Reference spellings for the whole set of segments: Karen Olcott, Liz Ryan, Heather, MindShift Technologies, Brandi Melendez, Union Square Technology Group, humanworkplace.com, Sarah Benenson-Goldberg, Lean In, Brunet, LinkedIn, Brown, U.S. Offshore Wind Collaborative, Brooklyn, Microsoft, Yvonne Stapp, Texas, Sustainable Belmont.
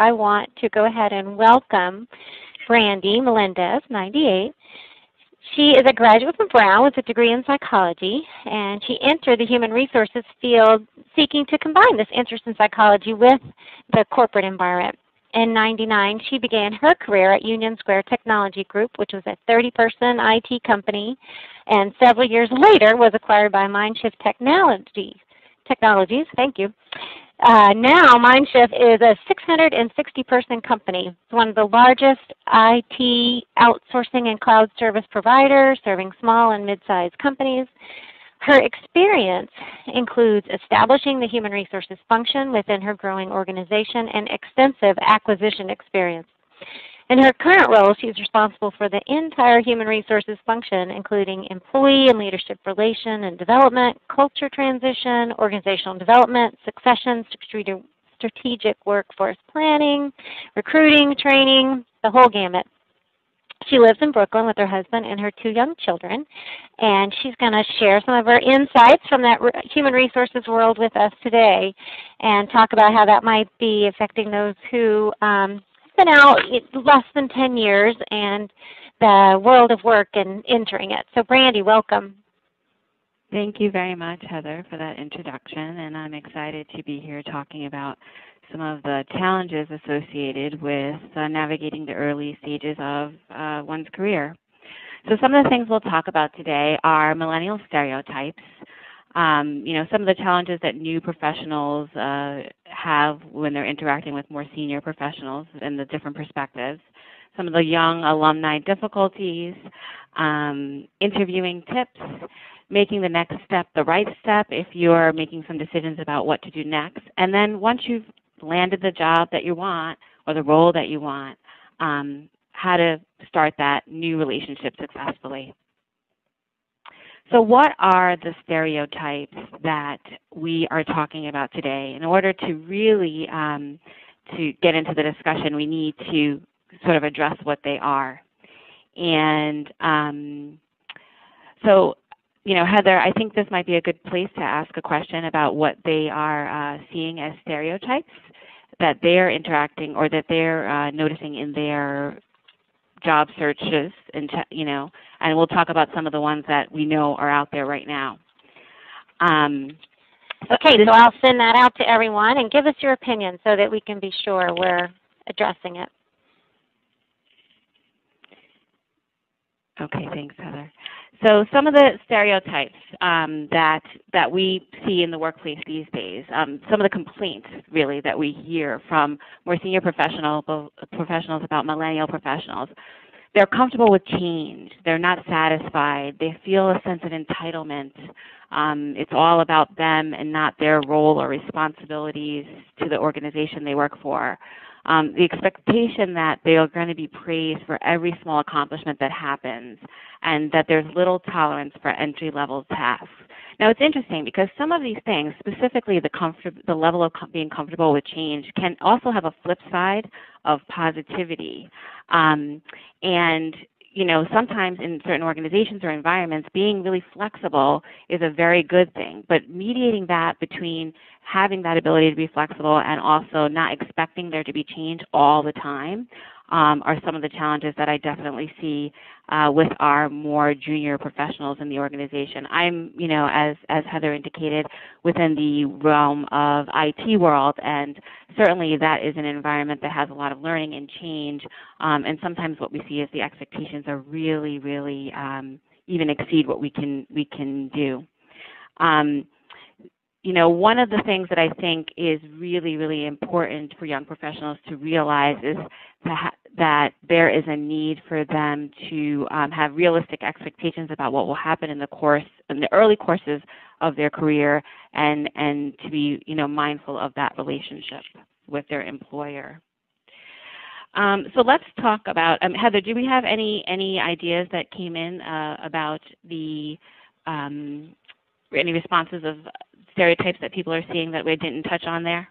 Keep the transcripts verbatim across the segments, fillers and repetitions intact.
I want to go ahead and welcome Brandi Melendez, ninety-eight. She is a graduate from Brown with a degree in psychology, and she entered the human resources field seeking to combine this interest in psychology with the corporate environment. In ninety-nine, she began her career at Union Square Technology Group, which was a thirty-person I T company, and several years later was acquired by MindShift Technologies. Technologies, thank you. Uh, now, MindShift is a six hundred sixty person company. It's one of the largest I T outsourcing and cloud service providers, serving small and mid-sized companies. Her experience includes establishing the human resources function within her growing organization and extensive acquisition experience. In her current role, she's responsible for the entire human resources function, including employee and leadership relation and development, culture transition, organizational development, succession, strategic workforce planning, recruiting, training, the whole gamut. She lives in Brooklyn with her husband and her two young children, and she's going to share some of her insights from that human resources world with us today and talk about how that might be affecting those who um, have been out less than ten years and the world of work and entering it. So, Brandi, welcome. Thank you very much, Heather, for that introduction, and I'm excited to be here talking about some of the challenges associated with uh, navigating the early stages of uh, one's career. So some of the things we'll talk about today are millennial stereotypes, um, you know, some of the challenges that new professionals uh, have when they're interacting with more senior professionals and the different perspectives, some of the young alumni difficulties, um, interviewing tips, making the next step the right step if you're making some decisions about what to do next, and then once you've landed the job that you want or the role that you want, um, how to start that new relationship successfully. So what are the stereotypes that we are talking about today? In order to really um, to get into the discussion, we need to sort of address what they are. And um, so You know, Heather, I think this might be a good place to ask a question about what they are uh, seeing as stereotypes that they're interacting or that they're uh, noticing in their job searches, and you know, and we'll talk about some of the ones that we know are out there right now. Um, okay, so I'll send that out to everyone, and give us your opinion so that we can be sure we're addressing it. Okay, thanks, Heather. So some of the stereotypes um, that that we see in the workplace these days, um, some of the complaints really that we hear from more senior professional professionals about millennial professionals, they're comfortable with change. They're not satisfied. They feel a sense of entitlement. Um, it's all about them and not their role or responsibilities to the organization they work for. Um, the expectation that they are going to be praised for every small accomplishment that happens, and that there's little tolerance for entry-level tasks. Now, it's interesting because some of these things, specifically the, comfort, the level of com being comfortable with change, can also have a flip side of positivity. Um, and, you know, sometimes in certain organizations or environments, being really flexible is a very good thing, but mediating that between having that ability to be flexible and also not expecting there to be change all the time um, are some of the challenges that I definitely see uh, with our more junior professionals in the organization. I'm, you know, as, as Heather indicated, within the realm of I T world, and certainly that is an environment that has a lot of learning and change, um, and sometimes what we see is the expectations are really, really um, even exceed what we can, we can do. Um, You know, one of the things that I think is really, really important for young professionals to realize is that, that there is a need for them to um, have realistic expectations about what will happen in the course, in the early courses of their career, and, and to be, you know, mindful of that relationship with their employer. Um, so let's talk about, um, Heather, do we have any, any ideas that came in uh, about the, um, any responses of stereotypes that people are seeing that we didn't touch on there?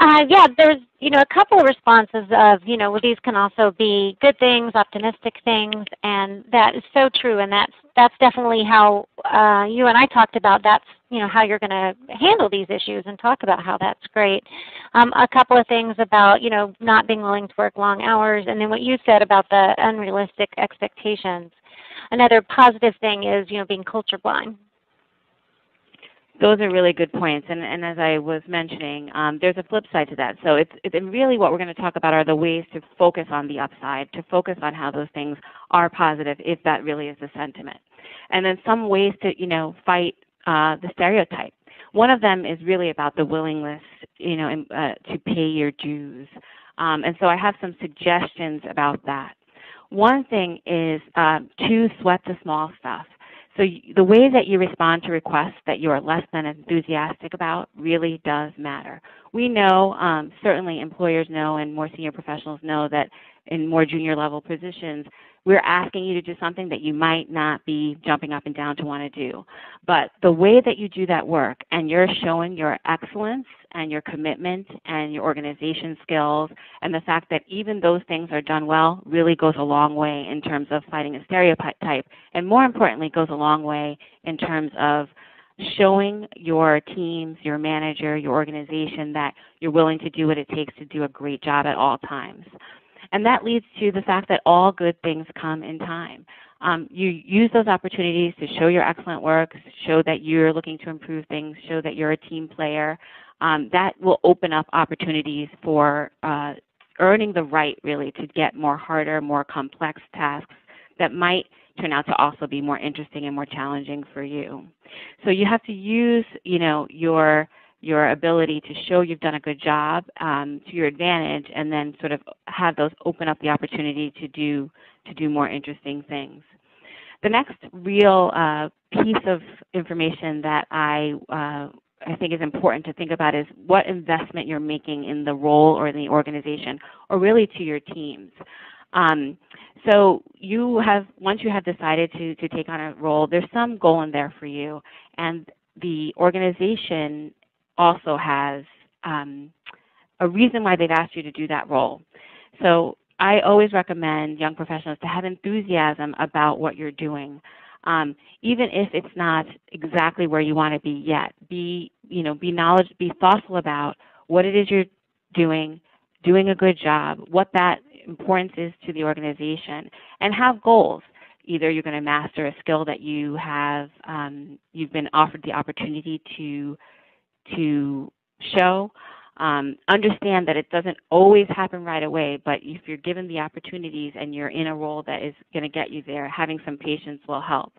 Uh, yeah, there's, you know, a couple of responses of, you know, well, these can also be good things, optimistic things, and that is so true. And that's, that's definitely how uh, you and I talked about that's, you know, how you're going to handle these issues and talk about how that's great. Um, a couple of things about, you know, not being willing to work long hours, and then what you said about the unrealistic expectations. Another positive thing is, you know, being culture blind. Those are really good points, and, and as I was mentioning, um, there's a flip side to that. So it's, it's really what we're going to talk about are the ways to focus on the upside, to focus on how those things are positive, if that really is the sentiment. And then some ways to, you know, fight uh, the stereotype. One of them is really about the willingness, you know, uh, to pay your dues. Um, and so I have some suggestions about that. One thing is uh, to sweat the small stuff. So the way that you respond to requests that you are less than enthusiastic about really does matter. We know, um, certainly employers know and more senior professionals know that in more junior level positions, we're asking you to do something that you might not be jumping up and down to want to do. But the way that you do that work and you're showing your excellence and your commitment and your organization skills and the fact that even those things are done well really goes a long way in terms of fighting a stereotype, and more importantly goes a long way in terms of showing your teams, your manager, your organization that you're willing to do what it takes to do a great job at all times. And that leads to the fact that all good things come in time. Um, you use those opportunities to show your excellent work, show that you're looking to improve things, show that you're a team player. Um, that will open up opportunities for uh, earning the right, really, to get more harder, more complex tasks that might turn out to also be more interesting and more challenging for you. So you have to use, you know, your your ability to show you've done a good job um, to your advantage, and then sort of have those open up the opportunity to do to do more interesting things. The next real uh, piece of information that I uh, I think is important to think about is what investment you're making in the role or in the organization, or really to your teams. Um, so you have once you have decided to to take on a role, there's some goal in there for you, and the organization also has um, a reason why they've asked you to do that role. So I always recommend young professionals to have enthusiasm about what you're doing, um, even if it's not exactly where you want to be yet. Be, you know, be knowledge, be thoughtful about what it is you're doing, doing a good job, what that importance is to the organization, and have goals. Either you're going to master a skill that you have, um, you've been offered the opportunity to. to show, um, understand that it doesn't always happen right away, but if you're given the opportunities and you're in a role that is going to get you there, having some patience will help.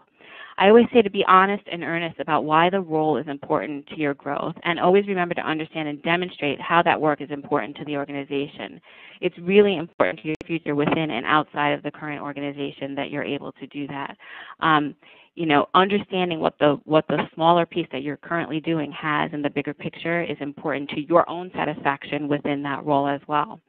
I always say to be honest and earnest about why the role is important to your growth, and always remember to understand and demonstrate how that work is important to the organization. It's really important to your future within and outside of the current organization that you're able to do that. Um, You know, understanding what the what the smaller piece that you're currently doing has in the bigger picture is important to your own satisfaction within that role as well.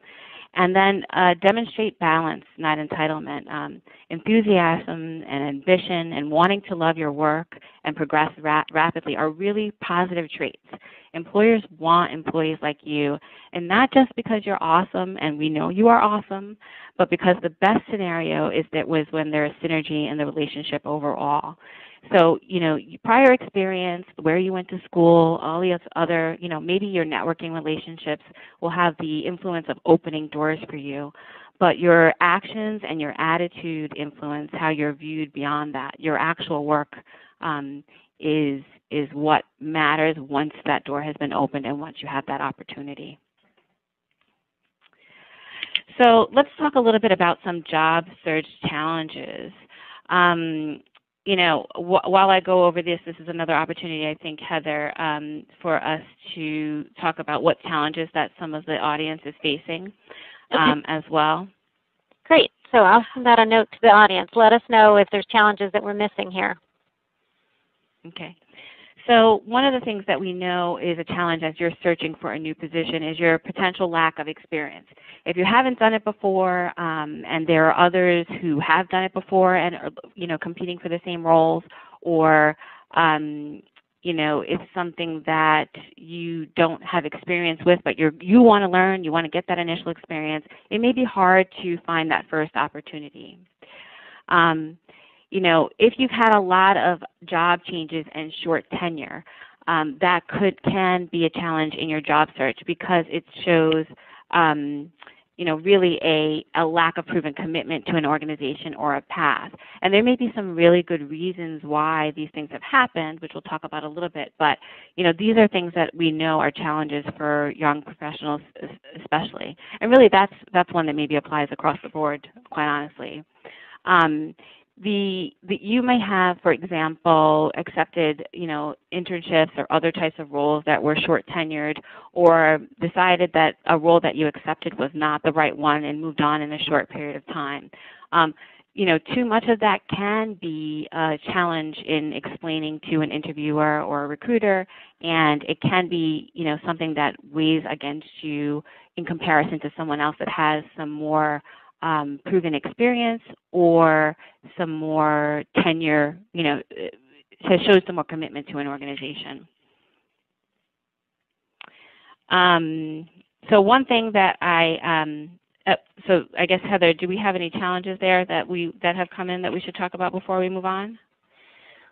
And then uh, demonstrate balance, not entitlement. Um, enthusiasm and ambition and wanting to love your work and progress ra- rapidly are really positive traits. Employers want employees like you, and not just because you're awesome, and we know you are awesome, but because the best scenario is that was when there is synergy in the relationship overall. So, you know, prior experience, where you went to school, all the other, you know, maybe your networking relationships will have the influence of opening doors for you. But your actions and your attitude influence how you're viewed beyond that. Your actual work um, is is what matters once that door has been opened and once you have that opportunity. So let's talk a little bit about some job search challenges. Um, You know, wh- while I go over this, this is another opportunity, I think, Heather, um, for us to talk about what challenges that some of the audience is facing um, okay. as well. Great. So I'll send out a note to the audience. Let us know if there's challenges that we're missing here. Okay. So one of the things that we know is a challenge as you're searching for a new position is your potential lack of experience. If you haven't done it before, um, and there are others who have done it before and are, you know, competing for the same roles, or um, you know, is something that you don't have experience with, but you're, you want to learn, you want to get that initial experience, it may be hard to find that first opportunity. Um, you know, if you've had a lot of job changes and short tenure, um, that could can be a challenge in your job search because it shows, um, you know, really a, a lack of proven commitment to an organization or a path. And there may be some really good reasons why these things have happened, which we'll talk about a little bit. But, you know, these are things that we know are challenges for young professionals especially. And really that's, that's one that maybe applies across the board, quite honestly. Um, the, the you may have, for example, accepted, you know, internships or other types of roles that were short tenured, or decided that a role that you accepted was not the right one and moved on in a short period of time. Um, you know, too much of that can be a challenge in explaining to an interviewer or a recruiter, and it can be, you know, something that weighs against you in comparison to someone else that has some more Um, proven experience or some more tenure, you know, to show some more commitment to an organization. Um, so one thing that I, um, uh, so I guess, Heather, do we have any challenges there that we that have come in that we should talk about before we move on?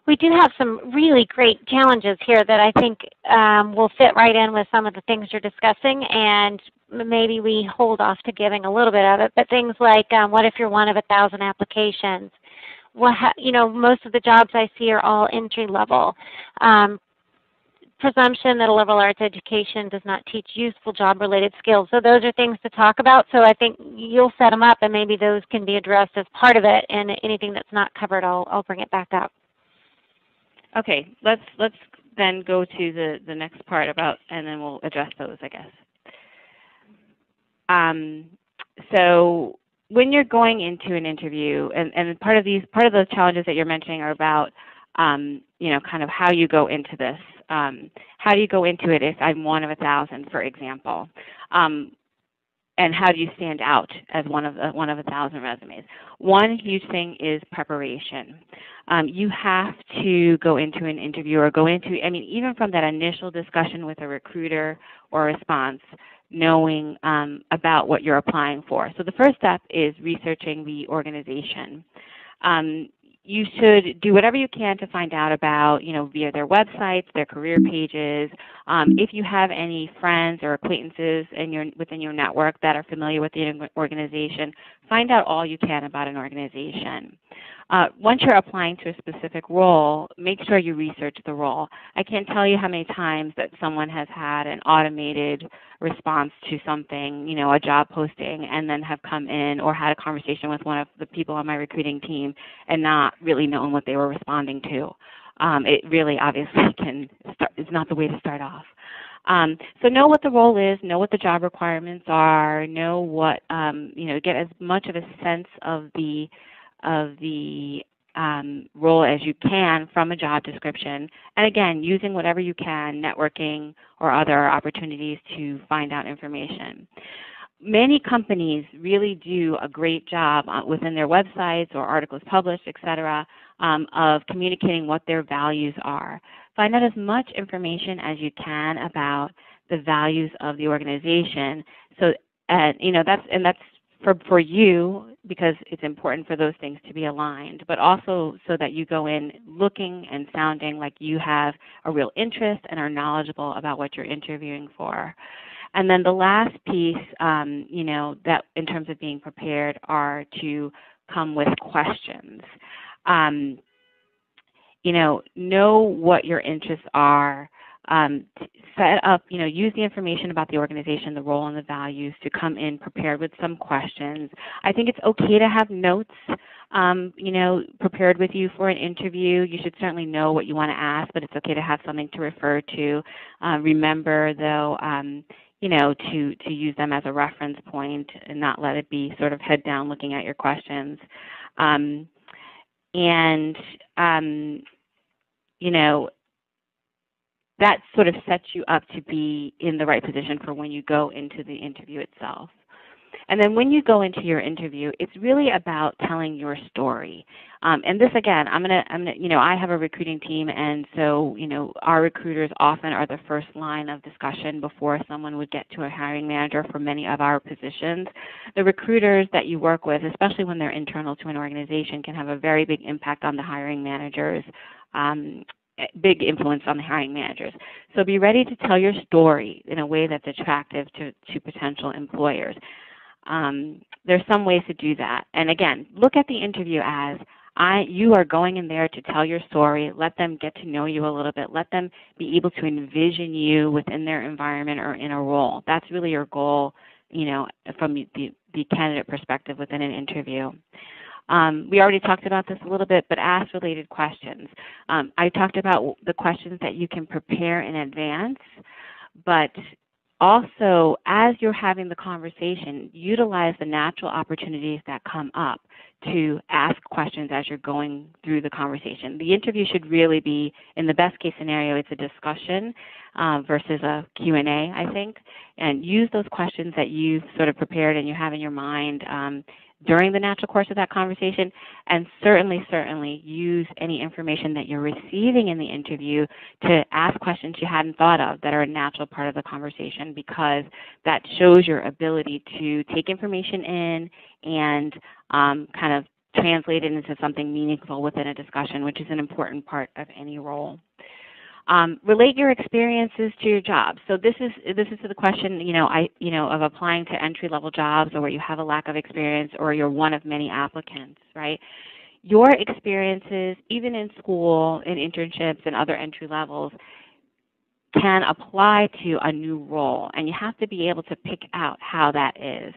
We do have some really great challenges here that I think um, will fit right in with some of the things you're discussing, and maybe we hold off to giving a little bit of it. But things like, um, what if you're one of a thousand applications? Well, you know, most of the jobs I see are all entry level. Um, presumption that a liberal arts education does not teach useful job-related skills. So those are things to talk about. So I think you'll set them up, and maybe those can be addressed as part of it. And anything that's not covered, I'll I'll bring it back up. Okay, let's let's then go to the, the next part about, and then we'll address those, I guess. Um, so when you're going into an interview, and, and part of these part of those challenges that you're mentioning are about, um, you know, kind of how you go into this. Um, how do you go into it if I'm one of a thousand, for example? Um, and how do you stand out as one of, the, one of a thousand resumes? One huge thing is preparation. Um, you have to go into an interview or go into, I mean, even from that initial discussion with a recruiter or response, knowing um, about what you're applying for. So the first step is researching the organization. Um, you should do whatever you can to find out about, you know, via their websites, their career pages. Um, if you have any friends or acquaintances in your, within your network that are familiar with the organization, find out all you can about an organization. Uh, once you're applying to a specific role, make sure you research the role. I can't tell you how many times that someone has had an automated response to something, you know, a job posting, and then have come in or had a conversation with one of the people on my recruiting team and not really known what they were responding to. Um, it really obviously can start, it's not the way to start off. Um, so know what the role is, know what the job requirements are, know what, um, you know, get as much of a sense of the of the um, role as you can from a job description. And again, using whatever you can, networking or other opportunities to find out information. Many companies really do a great job within their websites or articles published, et cetera, um, of communicating what their values are. Find out as much information as you can about the values of the organization. So, and you know, that's, and that's for, for you, because it's important for those things to be aligned, but also so that you go in looking and sounding like you have a real interest and are knowledgeable about what you're interviewing for. And then the last piece, um, you know, that in terms of being prepared are to come with questions. Um, you know, know what your interests are. Um, set up, you know, use the information about the organization, the role and the values to come in prepared with some questions. I think it's okay to have notes, um, you know, prepared with you for an interview. You should certainly know what you want to ask, but it's okay to have something to refer to. Uh, remember, though, um, you know, to, to use them as a reference point and not let it be sort of head down looking at your questions. Um, and, um, you know, that sort of sets you up to be in the right position for when you go into the interview itself. And then when you go into your interview, it's really about telling your story. Um, and this again, I'm gonna, I'm gonna, you know, I have a recruiting team, and so you know, our recruiters often are the first line of discussion before someone would get to a hiring manager for many of our positions. The recruiters that you work with, especially when they're internal to an organization, can have a very big impact on the hiring managers. Um, big influence on the hiring managers. So be ready to tell your story in a way that's attractive to, to potential employers. Um, there's some ways to do that. And again, look at the interview as I, you are going in there to tell your story, let them get to know you a little bit, let them be able to envision you within their environment or in a role. That's really your goal, you know, from the, the candidate perspective within an interview. Um, we already talked about this a little bit, but ask related questions. Um, I talked about the questions that you can prepare in advance, but also as you're having the conversation, utilize the natural opportunities that come up to ask questions as you're going through the conversation. The interview should really be, in the best case scenario, it's a discussion uh, versus a Q and A, I think, and use those questions that you've sort of prepared and you have in your mind um, during the natural course of that conversation, and certainly, certainly use any information that you're receiving in the interview to ask questions you hadn't thought of that are a natural part of the conversation, because that shows your ability to take information in and um, kind of translate it into something meaningful within a discussion, which is an important part of any role. Um, relate your experiences to your job. So this is this is to the question, you know, I, you know, of applying to entry-level jobs, or where you have a lack of experience, or you're one of many applicants, right? Your experiences, even in school, in internships, and other entry levels, can apply to a new role, and you have to be able to pick out how that is.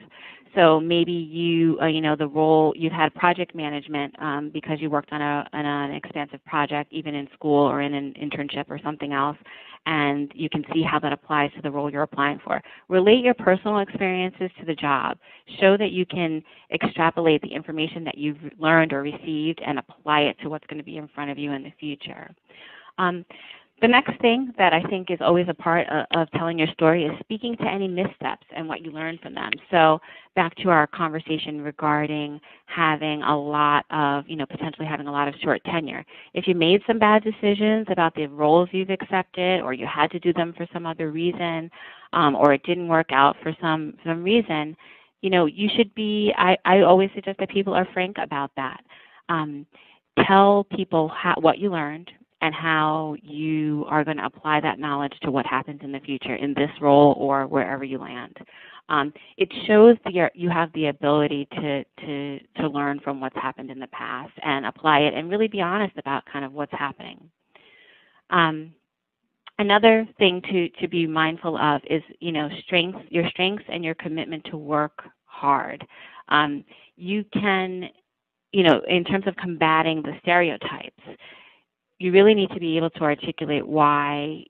So maybe you, uh, you know, the role you had project management um, because you worked on, a, on an expansive project, even in school or in an internship or something else, and you can see how that applies to the role you're applying for. Relate your personal experiences to the job. Show that you can extrapolate the information that you've learned or received and apply it to what's going to be in front of you in the future. Um, The next thing that I think is always a part of telling your story is speaking to any missteps and what you learned from them. So back to our conversation regarding having a lot of, you know, potentially having a lot of short tenure. If you made some bad decisions about the roles you've accepted, or you had to do them for some other reason, um, or it didn't work out for some, some reason, you know, you should be, I, I always suggest that people are frank about that. Um, tell people how, what you learned, and how you are going to apply that knowledge to what happens in the future in this role or wherever you land. Um, it shows that you have the ability to, to, to learn from what's happened in the past and apply it, and really be honest about kind of what's happening. Um, another thing to, to be mindful of is, you know, strengths, your strengths and your commitment to work hard. Um, you can, you know, in terms of combating the stereotypes, you really need to be able to articulate why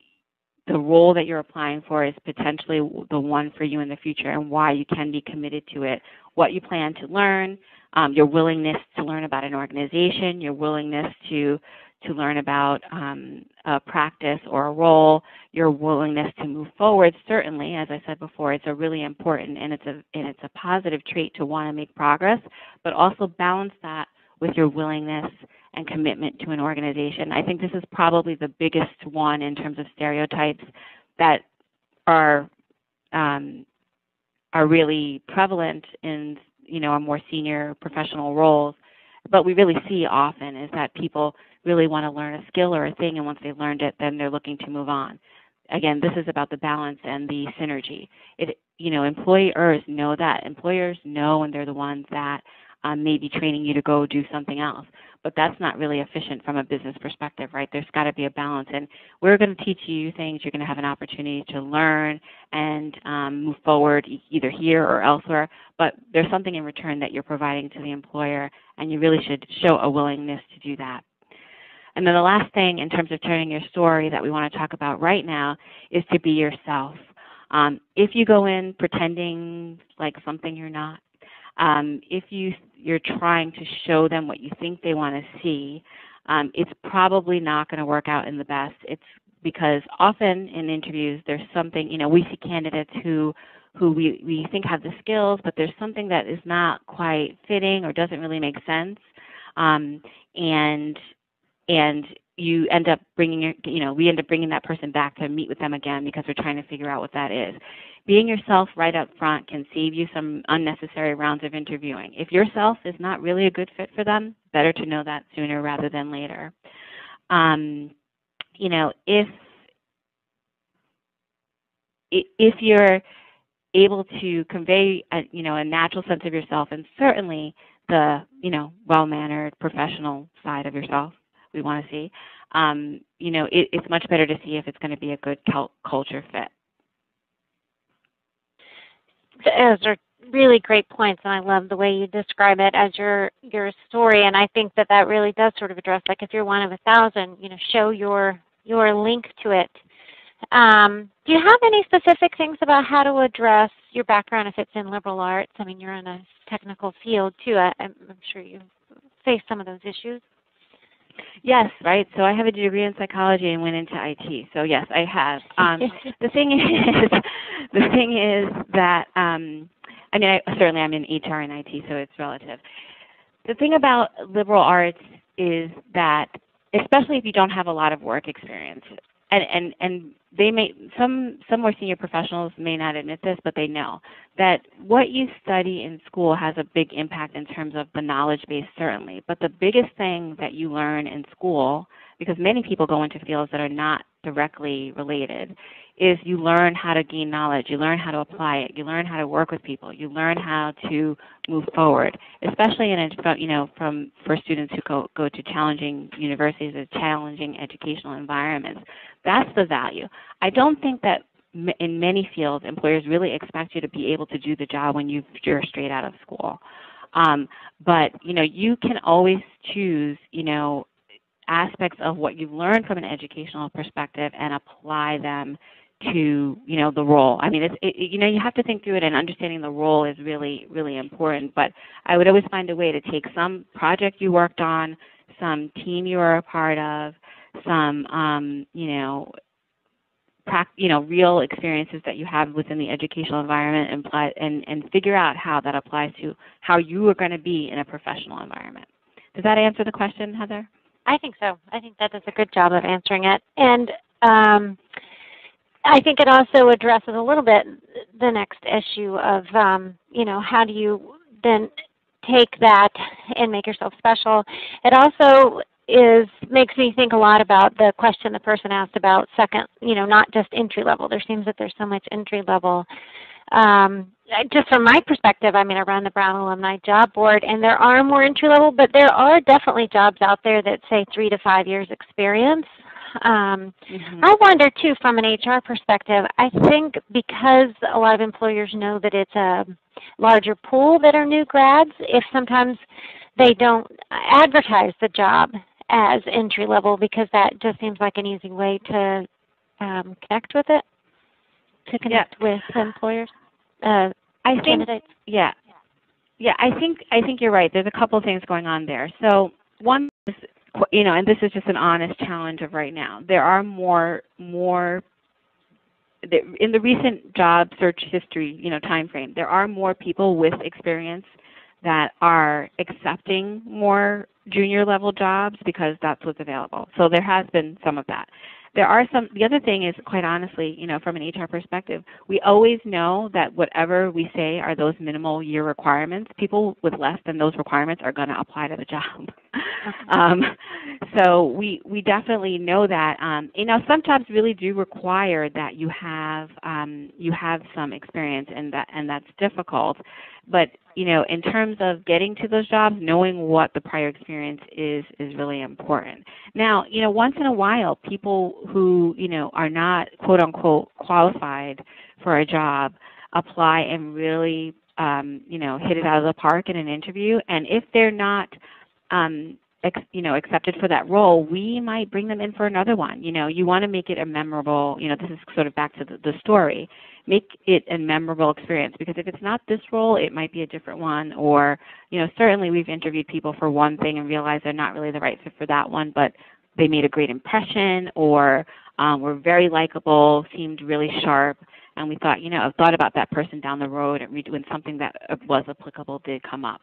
the role that you're applying for is potentially the one for you in the future, and why you can be committed to it, what you plan to learn, um, your willingness to learn about an organization, your willingness to to learn about um, a practice or a role, your willingness to move forward. Certainly, as I said before, it's a really important, and it's a and it's a positive trait to want to make progress, but also balance that with your willingness and commitment to an organization. I think this is probably the biggest one in terms of stereotypes that are um, are really prevalent in, you know, our more senior professional roles. But we really see often is that people really want to learn a skill or a thing, and once they've learned it, then they're looking to move on. Again, this is about the balance and the synergy. It, you know, employers know that. Employers know when they're the ones that Um, maybe training you to go do something else, but that's not really efficient from a business perspective, right? There's got to be a balance, and we're going to teach you things. You're going to have an opportunity to learn and um, move forward either here or elsewhere, but there's something in return that you're providing to the employer, and you really should show a willingness to do that. And then the last thing in terms of turning your story that we want to talk about right now is to be yourself. Um, if you go in pretending like something you're not, Um, if you, you're trying to show them what you think they want to see, um, it's probably not going to work out in the best. It's because often in interviews, there's something, you know, we see candidates who, who we, we think have the skills, but there's something that is not quite fitting or doesn't really make sense. Um, and and you end up bringing, you know, we end up bringing that person back to meet with them again because we're trying to figure out what that is. Being yourself right up front can save you some unnecessary rounds of interviewing. If yourself is not really a good fit for them, better to know that sooner rather than later. Um, you know, if if you're able to convey, a, you know, a natural sense of yourself, and certainly the, you know, well-mannered professional side of yourself, we want to see, um, you know, it, it's much better to see if it's going to be a good culture fit. Those are really great points, and I love the way you describe it as your your story. And I think that that really does sort of address, like, if you're one of a thousand, you know, show your your link to it. Um, do you have any specific things about how to address your background if it's in liberal arts? I mean, you're in a technical field too. I, I'm sure you face some of those issues. Yes, right. So I have a degree in psychology and went into I T. So yes, I have. Um, the thing is, the thing is that um, I mean, I, certainly I'm in H R and I T, so it's relative. The thing about liberal arts is that, especially if you don't have a lot of work experience, and and and they may some some more senior professionals may not admit this, but they know that what you study in school has a big impact in terms of the knowledge base, certainly, but the biggest thing that you learn in school, because many people go into fields that are not directly related, is you learn how to gain knowledge, you learn how to apply it, you learn how to work with people, you learn how to move forward, especially in a, you know, from for students who go, go to challenging universities or challenging educational environments. That's the value. I don't think that m in many fields employers really expect you to be able to do the job when you've, you're straight out of school. Um, but you know, you can always choose, you know, aspects of what you've learned from an educational perspective and apply them to, you know, the role. I mean, it's, it, you know, you have to think through it, and understanding the role is really, really important. But I would always find a way to take some project you worked on, some team you were a part of, some, um, you know, prac you know, real experiences that you have within the educational environment, and apply, and, and figure out how that applies to how you are going to be in a professional environment. Does that answer the question, Heather? I think so. I think that does a good job of answering it. And um, I think it also addresses a little bit the next issue of, um, you know, how do you then take that and make yourself special? It also is makes me think a lot about the question the person asked about second, you know, not just entry level. There seems that there's so much entry level. Um, just from my perspective, I mean, I run the Brown Alumni Job Board, and there are more entry level, but there are definitely jobs out there that say three to five years experience. Um, mm-hmm. I wonder too, from an H R perspective, I think because a lot of employers know that it's a larger pool that are new grads, if sometimes they don't advertise the job as entry level, because that just seems like an easy way to um, connect with it. To connect yeah. with employers, uh, I think. Candidates. Yeah, yeah. I think I think you're right. There's a couple of things going on there. So one is, you know, and this is just an honest challenge of right now. There are more more in the recent job search history, you know, time frame. There are more people with experience that are accepting more junior level jobs because that's what's available. So there has been some of that. There are some, the other thing is, quite honestly, you know, from an H R perspective, we always know that whatever we say are those minimal year requirements, people with less than those requirements are going to apply to the job. um, so we we definitely know that. Um, you know, some jobs really do require that you have um, you have some experience, and that and that's difficult. But you know, in terms of getting to those jobs, knowing what the prior experience is is really important. Now, you know, once in a while, people who, you know, are not quote unquote qualified for a job apply and really, um, you know, hit it out of the park in an interview. And if they're not, um, ex you know, accepted for that role, we might bring them in for another one. You know, you want to make it a memorable, you know, this is sort of back to the, the story. Make it a memorable experience, because if it's not this role, it might be a different one. Or, you know, certainly we've interviewed people for one thing and realized they're not really the right fit for that one, but they made a great impression, or um, were very likable, seemed really sharp, and we thought, you know, I've thought about that person down the road, and when something that was applicable did come up.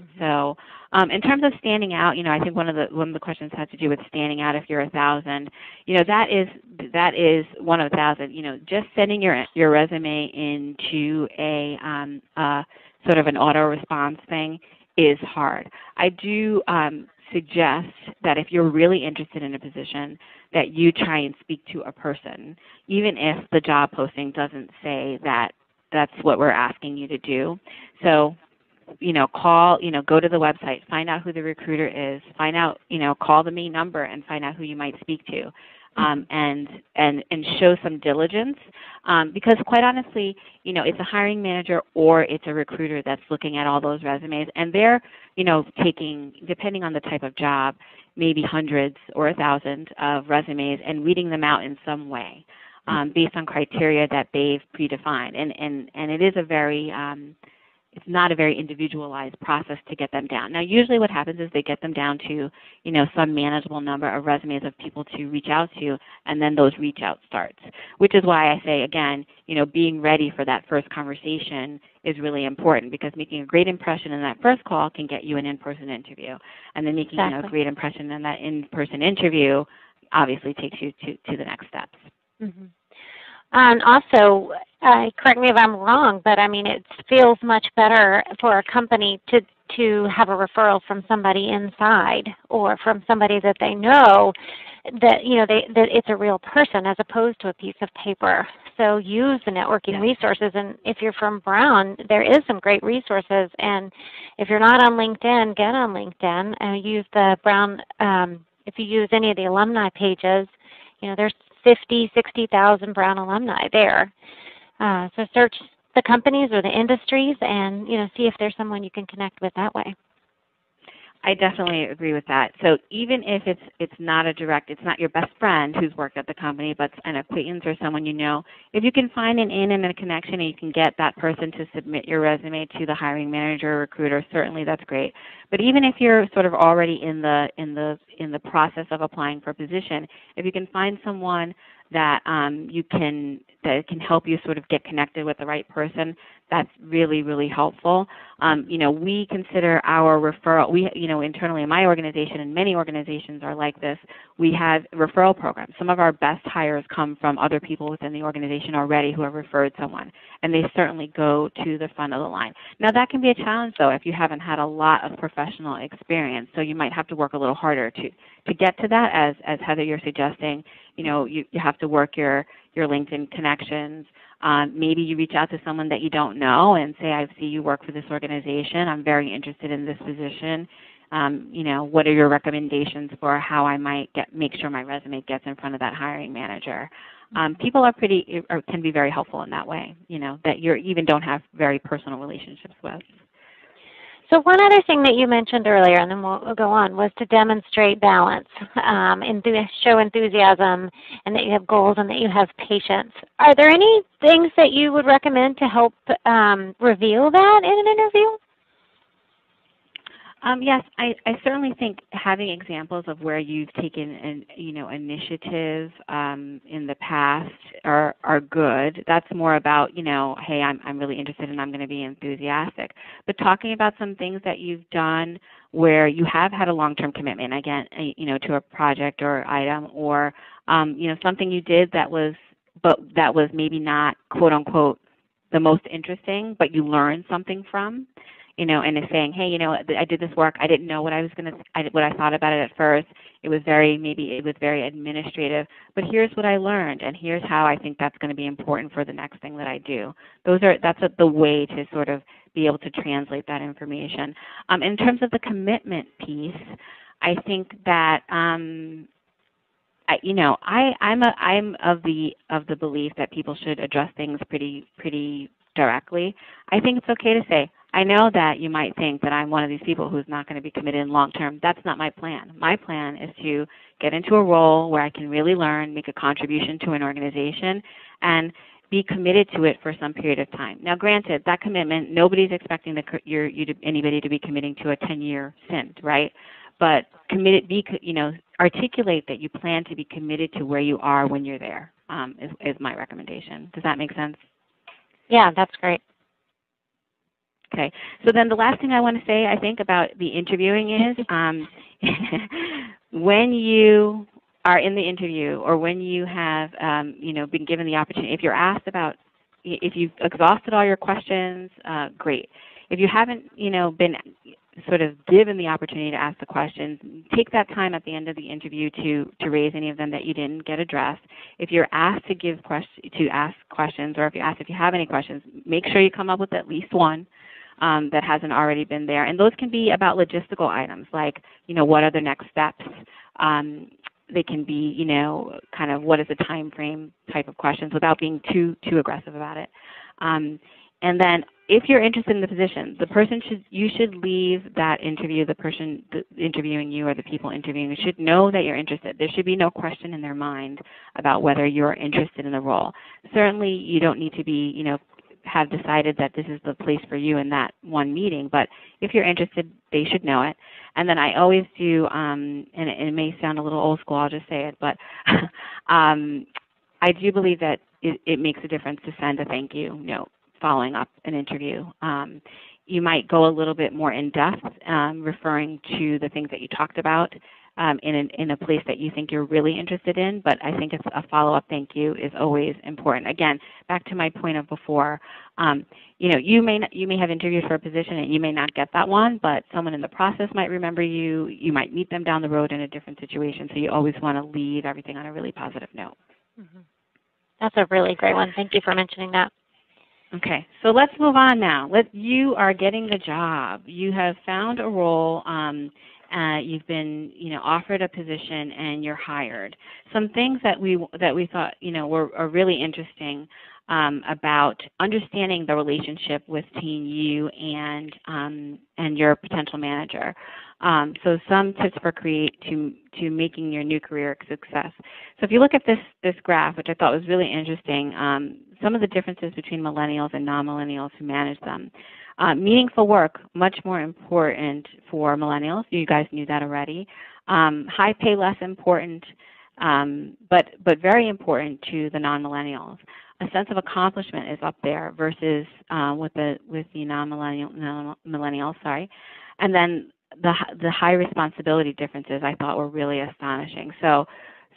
Mm-hmm. So um, in terms of standing out, you know, I think one of the one of the questions had to do with standing out if you're a thousand. You know, that is that is one of a thousand. You know, just sending your your resume into a, um, a sort of an auto response thing is hard. I do um, suggest that if you're really interested in a position, that you try and speak to a person, even if the job posting doesn't say that that's what we're asking you to do. So, you know, call, you know, go to the website, find out who the recruiter is, find out, you know, call the main number and find out who you might speak to, um, and, and, and show some diligence. Um, because quite honestly, you know, it's a hiring manager or it's a recruiter that's looking at all those resumes, and they're, you know, taking, depending on the type of job, maybe hundreds or a thousand of resumes and weeding them out in some way, um, based on criteria that they've predefined. And, and, and it is a very, um, it's not a very individualized process to get them down. Now, usually what happens is they get them down to, you know, some manageable number of resumes of people to reach out to, and then those reach out starts, which is why I say, again, you know, being ready for that first conversation is really important, because making a great impression in that first call can get you an in-person interview. And then making exactly. you know, a great impression in that in-person interview obviously takes you to, to the next steps. Mm-hmm. And also, uh, correct me if I'm wrong, but I mean, it feels much better for a company to, to have a referral from somebody inside or from somebody that they know that, you know, they, that it's a real person as opposed to a piece of paper. So use the networking yeah. resources. And if you're from Brown, there is some great resources. And if you're not on LinkedIn, get on LinkedIn and use the Brown. Um, if you use any of the alumni pages, you know, there's fifty, sixty thousand Brown alumni there. Uh, so search the companies or the industries and, you know, see if there's someone you can connect with that way. I definitely agree with that. So even if it's it's not a direct, it's not your best friend who's worked at the company, but an acquaintance or someone you know, if you can find an in and a connection and you can get that person to submit your resume to the hiring manager or recruiter, certainly that's great. But even if you're sort of already in the in the in the process of applying for a position, if you can find someone that um, you can that can help you sort of get connected with the right person, that's really, really helpful. Um, you know, we consider our referral, we, you know, internally in my organization, and many organizations are like this, we have referral programs. Some of our best hires come from other people within the organization already who have referred someone, and they certainly go to the front of the line. Now, that can be a challenge, though, if you haven't had a lot of professional experience, so you might have to work a little harder to, to get to that, as, as Heather, you're suggesting. You know, you, you have to work your, your LinkedIn connections. Um, maybe you reach out to someone that you don't know and say, I see you work for this organization. I'm very interested in this position. Um, you know, what are your recommendations for how I might get make sure my resume gets in front of that hiring manager? Um, people are pretty, or can be very helpful in that way, you know, that you even don't have very personal relationships with. So one other thing that you mentioned earlier, and then we'll go on, was to demonstrate balance, um, and show enthusiasm, and that you have goals and that you have patience. Are there any things that you would recommend to help um, reveal that in an interview? Um, yes, I, I certainly think having examples of where you've taken an, you know, initiative um, in the past are are good. That's more about, you know, hey, I'm I'm really interested and I'm going to be enthusiastic. But talking about some things that you've done where you have had a long-term commitment, again, you know, to a project or item, or um, you know, something you did that was, but that was maybe not quote unquote the most interesting, but you learned something from. You know, and is saying, hey, you know, I did this work. I didn't know what I was going to, what I thought about it at first. It was very, maybe it was very administrative, but here's what I learned, and here's how I think that's going to be important for the next thing that I do. Those are, that's a, the way to sort of be able to translate that information. Um, in terms of the commitment piece, I think that, um, I, you know, I, I'm a, I'm of the of the belief that people should address things pretty, pretty directly. I think it's okay to say, I know that you might think that I'm one of these people who's not going to be committed in long term. That's not my plan. My plan is to get into a role where I can really learn, make a contribution to an organization, and be committed to it for some period of time. Now, granted, that commitment, nobody's expecting the, your, you to, anybody to be committing to a ten-year stint, right? But committed, be, you know, articulate that you plan to be committed to where you are when you're there. um, is, is my recommendation. Does that make sense? Yeah, that's great. Okay, so then the last thing I want to say, I think, about the interviewing is um, when you are in the interview or when you have, um, you know, been given the opportunity, if you're asked about, if you've exhausted all your questions, uh, great. If you haven't, you know, been sort of given the opportunity to ask the questions, take that time at the end of the interview to to raise any of them that you didn't get addressed. If you're asked to give question, to ask questions, or if you're asked if you have any questions, make sure you come up with at least one um, that hasn't already been there. And those can be about logistical items, like, you know, what are the next steps? Um, they can be, you know, kind of what is the time frame type of questions without being too too aggressive about it. Um, and then if you're interested in the position, the person should you should leave that interview, the person interviewing you or the people interviewing you should know that you're interested. There should be no question in their mind about whether you're interested in the role. Certainly you don't need to be, you know, have decided that this is the place for you in that one meeting, but if you're interested, they should know it. And then I always do, um, and it, it may sound a little old school, I'll just say it, but um, I do believe that it, it makes a difference to send a thank you note following up an interview. Um, you might go a little bit more in depth, um, referring to the things that you talked about um, in, an, in a place that you think you're really interested in, but I think it's a follow-up thank you is always important. Again, back to my point of before, um, you know, you may, not, you may have interviewed for a position and you may not get that one, but someone in the process might remember you, you might meet them down the road in a different situation, so you always want to leave everything on a really positive note. Mm-hmm. That's a really great one. Thank you for mentioning that. Okay, so let's move on now. Let, you are getting the job. You have found a role. Um, uh, you've been, you know, offered a position, and you're hired. Some things that we that we thought, you know, were are really interesting um, about understanding the relationship between you and um, and your potential manager. Um, so some tips for create to to making your new career a success. So if you look at this this graph, which I thought was really interesting. Um, Some of the differences between millennials and non-millennials who manage them. Uh, meaningful work, much more important for millennials. You guys knew that already. Um, high pay, less important, um, but, but very important to the non-millennials. A sense of accomplishment is up there versus uh, with the, with the non-millennial, millennials, sorry. And then the, the high responsibility differences I thought were really astonishing. So,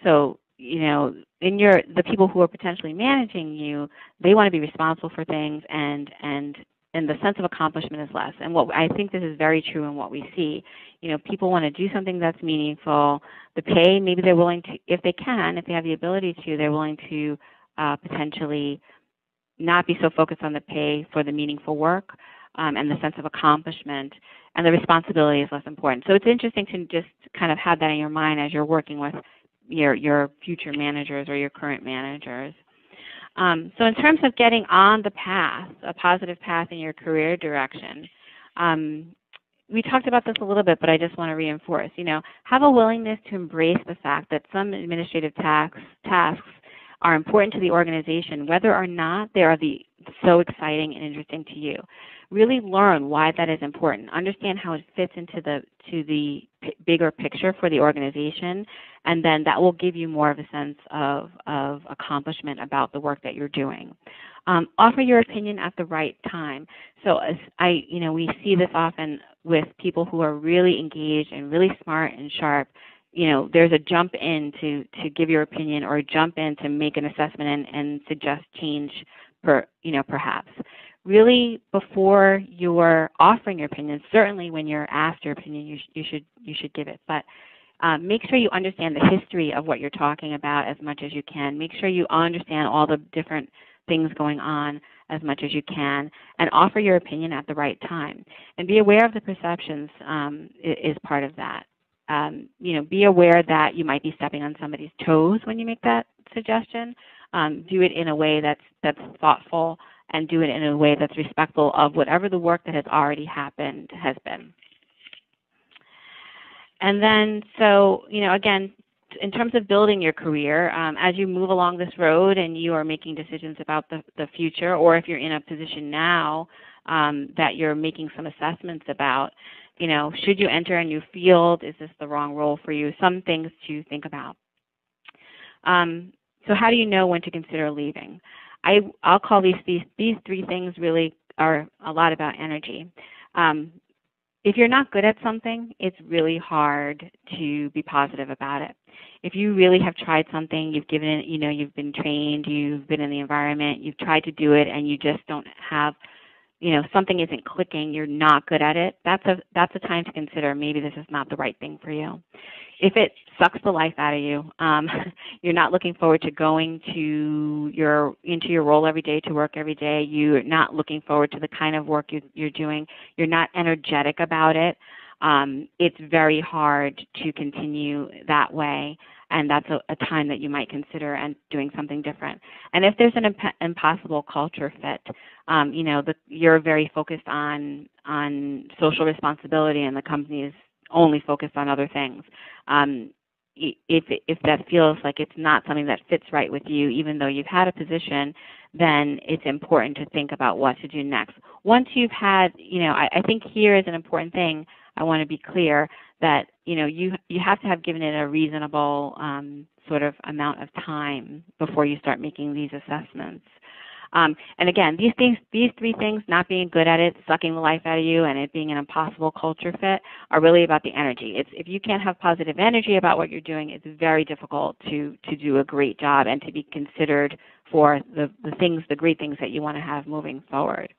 so you know, in your the people who are potentially managing you, they want to be responsible for things, and and and the sense of accomplishment is less. And what I think this is very true in what we see. You know, people want to do something that's meaningful. The pay, maybe they're willing to, if they can, if they have the ability to, they're willing to uh, potentially not be so focused on the pay for the meaningful work um, and the sense of accomplishment. And the responsibility is less important. So it's interesting to just kind of have that in your mind as you're working with Your, your future managers or your current managers. Um, so in terms of getting on the path, a positive path in your career direction, um, we talked about this a little bit, but I just want to reinforce, you know, have a willingness to embrace the fact that some administrative tasks, tasks are important to the organization, whether or not they are the, so exciting and interesting to you. Really learn why that is important. Understand how it fits into the to the p- bigger picture for the organization, and then that will give you more of a sense of, of accomplishment about the work that you're doing. Um, offer your opinion at the right time. So as I, you know, we see this often with people who are really engaged and really smart and sharp. You know, there's a jump in to, to give your opinion or a jump in to make an assessment and, and suggest change, per, you know, perhaps. Really, before you're offering your opinion, certainly when you're asked your opinion, you, sh- you should you should give it. But um, make sure you understand the history of what you're talking about as much as you can. Make sure you understand all the different things going on as much as you can, and offer your opinion at the right time. And be aware of the perceptions um, is part of that. Um, you know, be aware that you might be stepping on somebody's toes when you make that suggestion. Um, do it in a way that's that's thoughtful, and do it in a way that's respectful of whatever the work that has already happened has been. And then, so, you know, again, in terms of building your career, um, as you move along this road and you are making decisions about the, the future, or if you're in a position now um, that you're making some assessments about, you know, should you enter a new field? Is this the wrong role for you? Some things to think about. Um, So how do you know when to consider leaving? I, I'll call these, these, these three things really are a lot about energy. Um, if you're not good at something, it's really hard to be positive about it. If you really have tried something, you've given it, you know, you've been trained, you've been in the environment, you've tried to do it, and you just don't have, you know, something isn't clicking, you're not good at it, that's a, that's a time to consider maybe this is not the right thing for you. If it sucks the life out of you, um, you're not looking forward to going to your, into your role every day, to work every day, you're not looking forward to the kind of work you, you're doing, you're not energetic about it, um, it's very hard to continue that way. And that's a, a time that you might consider and doing something different. And if there's an imp impossible culture fit, um, you know, the, you're very focused on on social responsibility, and the company is only focused on other things. Um, if if that feels like it's not something that fits right with you, even though you've had a position, then it's important to think about what to do next. Once you've had, you know, I, I think here is an important thing. I want to be clear that, you know, you you have to have given it a reasonable um, sort of amount of time before you start making these assessments. Um, and again, these things, these three things, not being good at it, sucking the life out of you, and it being an impossible culture fit, are really about the energy. It's, if you can't have positive energy about what you're doing, it's very difficult to to do a great job and to be considered for the, the things, the great things that you want to have moving forward.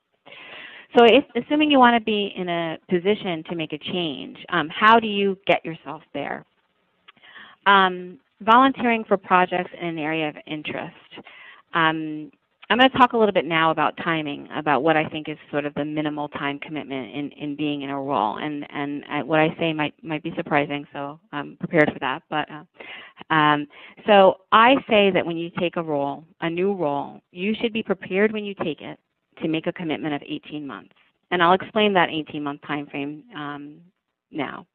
So if, assuming you want to be in a position to make a change, um, how do you get yourself there? Um, volunteering for projects in an area of interest. Um, I'm going to talk a little bit now about timing, about what I think is sort of the minimal time commitment in, in being in a role. And, and uh, what I say might, might be surprising, so I'm prepared for that. But uh, um, so I say that when you take a role, a new role, you should be prepared when you take it to make a commitment of eighteen months. And I'll explain that eighteen month time frame um, now.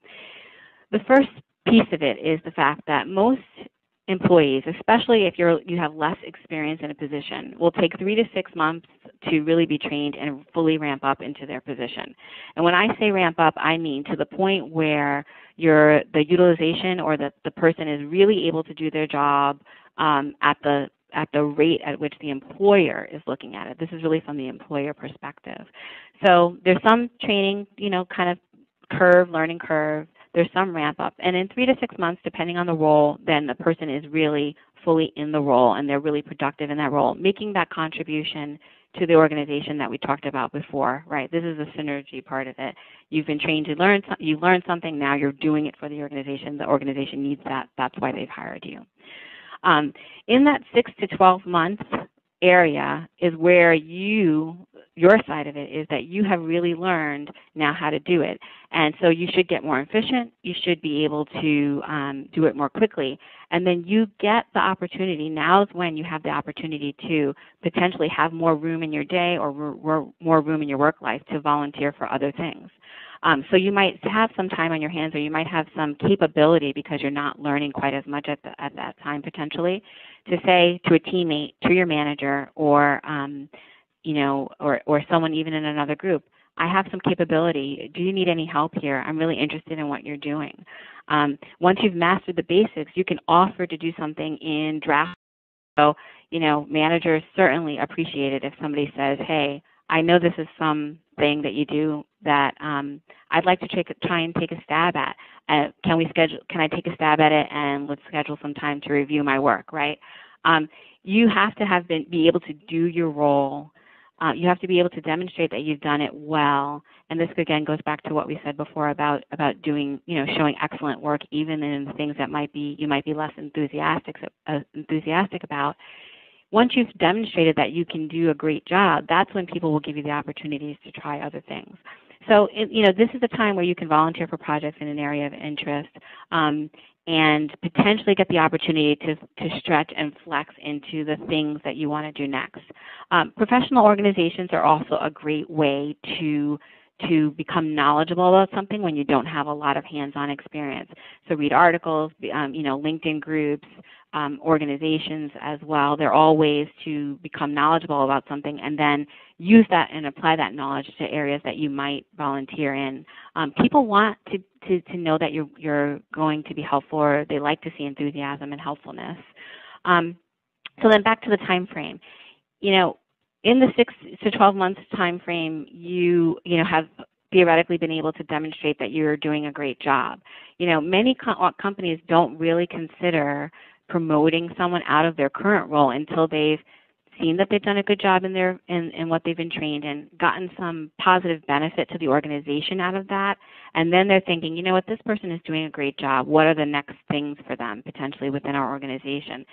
The first piece of it is the fact that most employees, especially if you're, you have less experience in a position, will take three to six months to really be trained and fully ramp up into their position. And when I say ramp up, I mean to the point where your, the utilization or the, the person is really able to do their job um, at the at the rate at which the employer is looking at it. This is really from the employer perspective. So there's some training, you know, kind of curve, learning curve. There's some ramp up. And in three to six months, depending on the role, then the person is really fully in the role and they're really productive in that role, making that contribution to the organization that we talked about before, right? This is the synergy part of it. You've been trained to learn, you learned something, now you're doing it for the organization. The organization needs that. That's why they've hired you. Um, in that six to twelve month area is where you, your side of it is that you have really learned now how to do it. And so you should get more efficient. You should be able to um, do it more quickly. And then you get the opportunity. Now's when you have the opportunity to potentially have more room in your day or more room in your work life to volunteer for other things. Um, so you might have some time on your hands, or you might have some capability because you're not learning quite as much at, the, at that time potentially, to say to a teammate, to your manager, or um, you know, or, or someone even in another group, I have some capability. Do you need any help here? I'm really interested in what you're doing. Um, once you've mastered the basics, you can offer to do something in draft. So, you know, managers certainly appreciate it if somebody says, hey, I know this is something that you do that um, I'd like to take, try and take a stab at. Uh, can we schedule? Can I take a stab at it? And let's schedule some time to review my work. Right? Um, you have to have been be able to do your role. Uh, you have to be able to demonstrate that you've done it well. And this again goes back to what we said before about about doing, you know, showing excellent work even in the things that might be you might be less enthusiastic uh, enthusiastic about. Once you've demonstrated that you can do a great job, that's when people will give you the opportunities to try other things. So, it, you know, this is a time where you can volunteer for projects in an area of interest um, and potentially get the opportunity to, to stretch and flex into the things that you want to do next. Um, professional organizations are also a great way to to become knowledgeable about something when you don't have a lot of hands-on experience. So read articles, um, you know, LinkedIn groups, um, organizations as well. They're all ways to become knowledgeable about something and then use that and apply that knowledge to areas that you might volunteer in. Um, people want to, to, to know that you're, you're going to be helpful, or they like to see enthusiasm and helpfulness. Um, So then back to the time frame. You know, in the six to twelve months time frame, you, you know, have theoretically been able to demonstrate that you're doing a great job. You know, many co- companies don't really consider promoting someone out of their current role until they've seen that they've done a good job in their in, in what they've been trained and gotten some positive benefit to the organization out of that. And then they're thinking, you know what, this person is doing a great job. What are the next things for them potentially within our organization?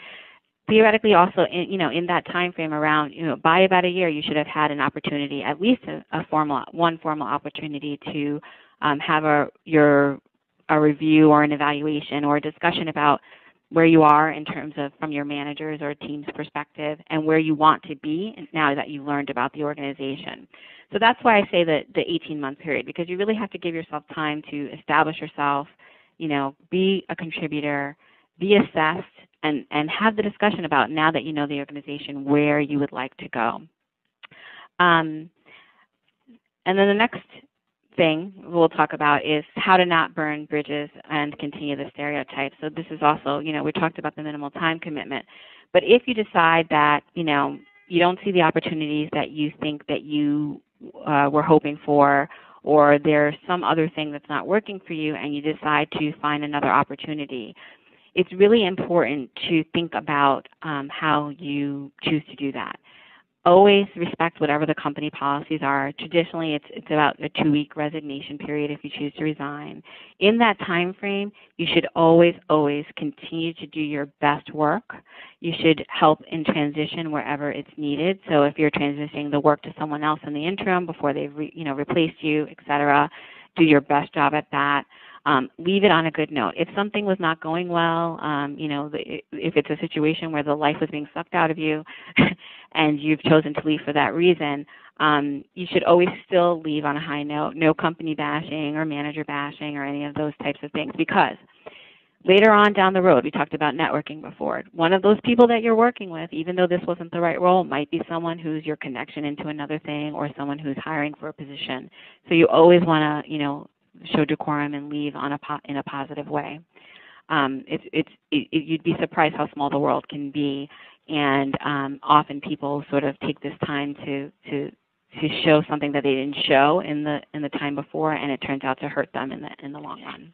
Theoretically, also, in, you know, in that time frame, around, you know, by about a year, you should have had an opportunity, at least a, a formal one formal opportunity to um, have a your a review or an evaluation or a discussion about where you are in terms of from your manager's or team's perspective and where you want to be now that you've learned about the organization. So that's why I say that the eighteen-month period, because you really have to give yourself time to establish yourself, you know, be a contributor, be assessed, and, and have the discussion about, now that you know the organization, where you would like to go. Um, and then the next thing we'll talk about is how to not burn bridges and continue the stereotype. So this is also, you know, we talked about the minimal time commitment. But if you decide that, you know, you don't see the opportunities that you think that you uh, were hoping for, or there's some other thing that's not working for you, and you decide to find another opportunity, it's really important to think about um, how you choose to do that. Always respect whatever the company policies are. Traditionally, it's it's about a two-week resignation period if you choose to resign. In that time frame, you should always, always continue to do your best work. You should help in transition wherever it's needed. So if you're transitioning the work to someone else in the interim before they've re, you know replaced you, et cetera, do your best job at that. Um, leave it on a good note. If something was not going well, um, you know, the, if it's a situation where the life was being sucked out of you and you've chosen to leave for that reason, um, you should always still leave on a high note. No company bashing or manager bashing or any of those types of things, because later on down the road, we talked about networking before. One of those people that you're working with, even though this wasn't the right role, might be someone who's your connection into another thing or someone who's hiring for a position. So you always want to, you know, show decorum and leave on a po- in a positive way. Um, it's it's it, it, you'd be surprised how small the world can be, and um, often people sort of take this time to to to show something that they didn't show in the in the time before, and it turns out to hurt them in the in the long run.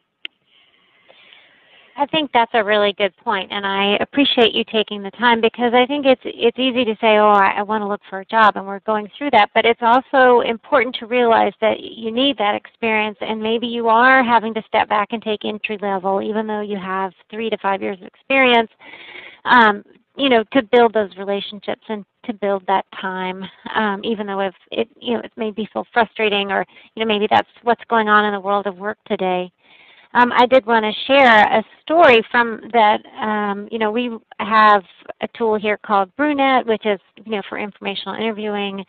I think that's a really good point, and I appreciate you taking the time, because I think it's it's easy to say, oh, I, I want to look for a job, and we're going through that, but it's also important to realize that you need that experience, and maybe you are having to step back and take entry level, even though you have three to five years of experience, um, you know, to build those relationships and to build that time, um, even though if it, you know, it may be so frustrating, or, you know, maybe that's what's going on in the world of work today. Um, I did want to share a story from that. Um, you know, we have a tool here called Brunet, which is, you know, for informational interviewing.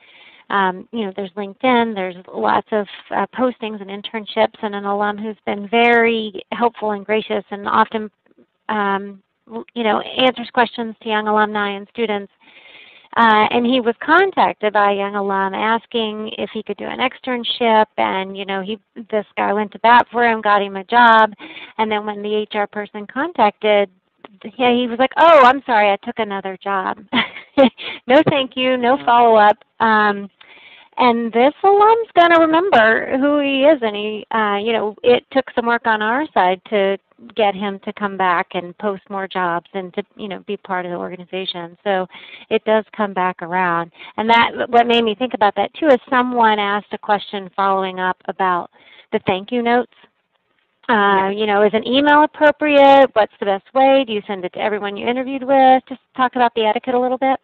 Um, you know, there's LinkedIn, there's lots of uh, postings and internships, and an alum who's been very helpful and gracious, and often, um, you know, answers questions to young alumni and students. Uh, and he was contacted by a young alum asking if he could do an externship, and, you know, he this guy went to bat for him, got him a job, and then when the H R person contacted, yeah, he was like, oh, I'm sorry, I took another job. No thank you, no follow-up. Um, and this alum's going to remember who he is, and he, uh, you know, it took some work on our side to get him to come back and post more jobs and to, you know, be part of the organization. So it does come back around. And that, what made me think about that too, is someone asked a question following up about the thank you notes. Uh, you know, is an email appropriate? What's the best way? Do you send it to everyone you interviewed with? Just talk about the etiquette a little bit.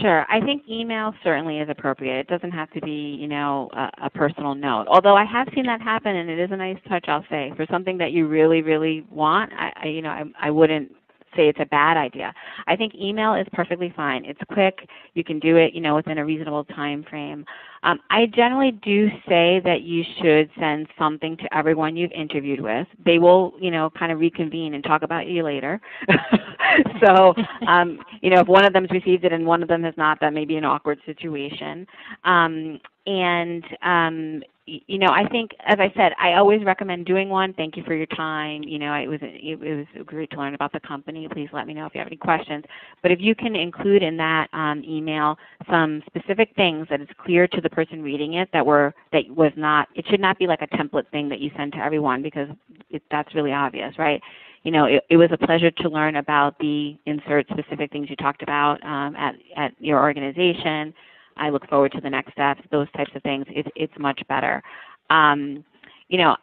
Sure. I think email certainly is appropriate. It doesn't have to be, you know, a, a personal note. Although I have seen that happen, and it is a nice touch, I'll say. For something that you really, really want, I, I you know, I, I wouldn't say it's a bad idea. I think email is perfectly fine. It's quick. You can do it, you know, within a reasonable time frame. Um, I generally do say that you should send something to everyone you've interviewed with. They will, you know, kind of reconvene and talk about you later. So, um, you know, if one of them's received it and one of them has not, that may be an awkward situation. Um, and, um, you know, I think, as I said, I always recommend doing one. Thank you for your time. You know, it was it was great to learn about the company. Please let me know if you have any questions. But if you can include in that um, email some specific things that it's clear to the person reading it that were that was not, it should not be like a template thing that you send to everyone, because it, that's really obvious, right? You know, it, it was a pleasure to learn about the insert specific things you talked about um, at at your organization. I look forward to the next steps, those types of things. It, it's much better. Um, you know,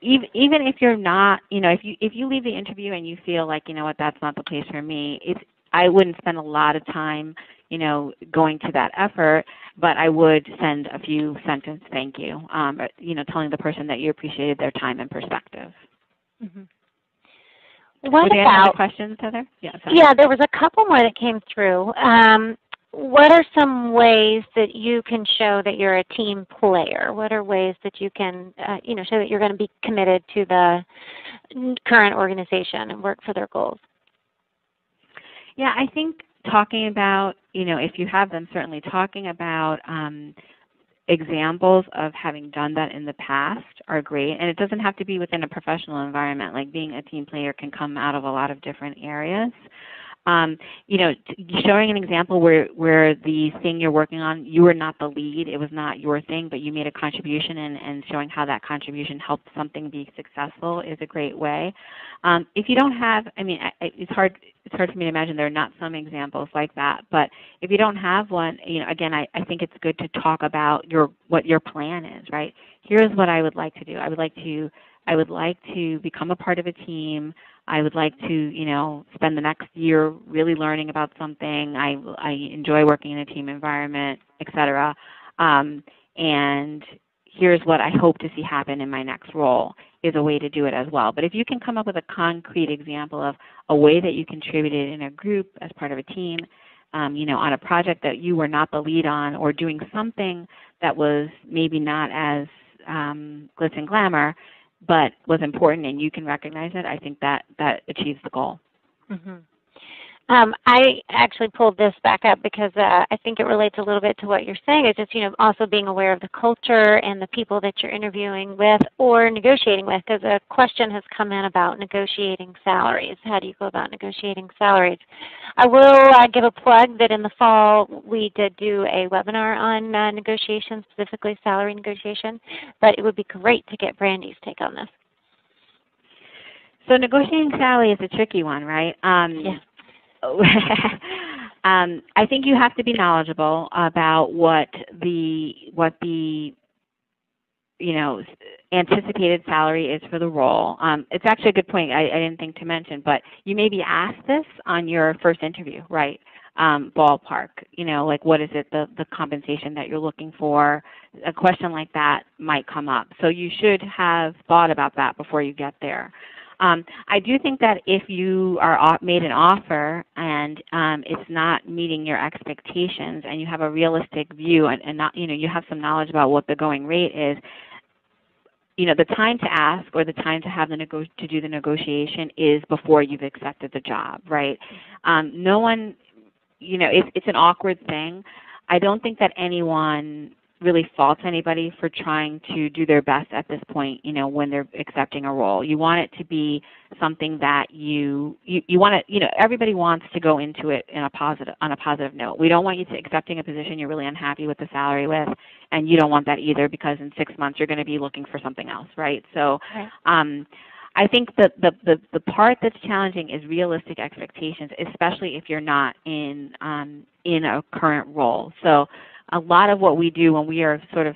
even, even if you're not, you know, if you if you leave the interview and you feel like, you know what, that's not the place for me, it's, I wouldn't spend a lot of time, you know, going to that effort, but I would send a few sentence thank you, um, you know, telling the person that you appreciated their time and perspective. Mm-hmm. What Would about, you have any questions, Heather? Yeah, yeah, there was a couple more that came through. Um, What are some ways that you can show that you're a team player? What are ways that you can, uh, you know, show that you're going to be committed to the current organization and work for their goals? Yeah, I think talking about, you know, if you have them, certainly talking about um, examples of having done that in the past are great. And it doesn't have to be within a professional environment. Like, being a team player can come out of a lot of different areas. Um, you know, showing an example where, where the thing you're working on, you were not the lead, it was not your thing, but you made a contribution, and, and showing how that contribution helped something be successful is a great way. Um, if you don't have, I mean, it's hard, it's hard for me to imagine there are not some examples like that, but if you don't have one, you know, again, I, I think it's good to talk about your, what your plan is, right? Here's what I would like to do. I would like to, I would like to become a part of a team. I would like to, you know, spend the next year really learning about something. I, I enjoy working in a team environment, et cetera. Um, and here's what I hope to see happen in my next role is a way to do it as well. But if you can come up with a concrete example of a way that you contributed in a group as part of a team, um, you know, on a project that you were not the lead on, or doing something that was maybe not as um, glitz and glamour, but was important and you can recognize it, I think that, that achieves the goal. Mm-hmm. Um, I actually pulled this back up because uh, I think it relates a little bit to what you're saying. It's just, you know, also being aware of the culture and the people that you're interviewing with or negotiating with, because a question has come in about negotiating salaries. How do you go about negotiating salaries? I will uh, give a plug that in the fall we did do a webinar on uh, negotiation, specifically salary negotiation, but it would be great to get Brandi's take on this. So negotiating salary is a tricky one, right? Um, yeah. um, I think you have to be knowledgeable about what the what the you know anticipated salary is for the role. Um, it's actually a good point. I, I didn't think to mention, but you may be asked this on your first interview, right? Um, ballpark, you know, like what is it the the compensation that you're looking for? A question like that might come up, so you should have thought about that before you get there. Um, I do think that if you are made an offer and um, it's not meeting your expectations, and you have a realistic view, and, and not, you know, you have some knowledge about what the going rate is, you know, the time to ask or the time to have the nego to do the negotiation is before you've accepted the job, right? Um, no one, you know, it's, it's an awkward thing. I don't think that anyone really fault anybody for trying to do their best at this point, you know, when they're accepting a role. You want it to be something that you, you, you want to, you know, everybody wants to go into it in a positive, on a positive note. We don't want you to accepting a position you're really unhappy with the salary with, and you don't want that either, because in six months you're going to be looking for something else, right? So right. Um, I think that the, the, the part that's challenging is realistic expectations, especially if you're not in, um, in a current role. So a lot of what we do when we are sort of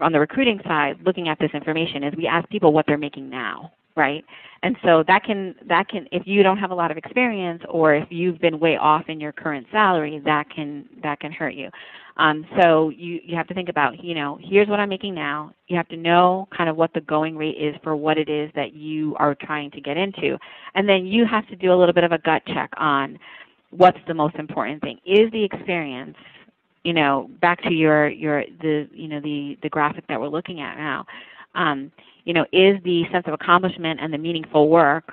on the recruiting side looking at this information is we ask people what they're making now, right? And so that can, that can, if you don't have a lot of experience or if you've been way off in your current salary, that can, that can hurt you. Um, so you, you have to think about, you know, here's what I'm making now. You have to know kind of what the going rate is for what it is that you are trying to get into. And then you have to do a little bit of a gut check on what's the most important thing. Is the experience you know, back to your your the you know the the graphic that we're looking at now. Um, you know, is the sense of accomplishment and the meaningful work,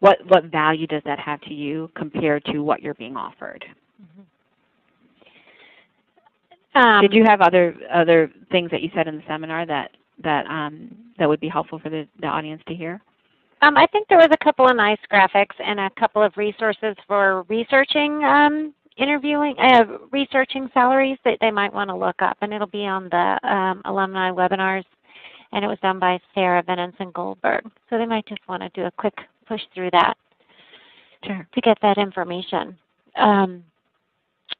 what what value does that have to you compared to what you're being offered? Mm-hmm. um, Did you have other other things that you said in the seminar that that um, that would be helpful for the, the audience to hear? Um, I think there was a couple of nice graphics and a couple of resources for researching, um, interviewing, uh, researching salaries that they might want to look up, and it'll be on the um, alumni webinars. And it was done by Sarah Benenson-Goldberg. So they might just want to do a quick push through that sure. to get that information. Um,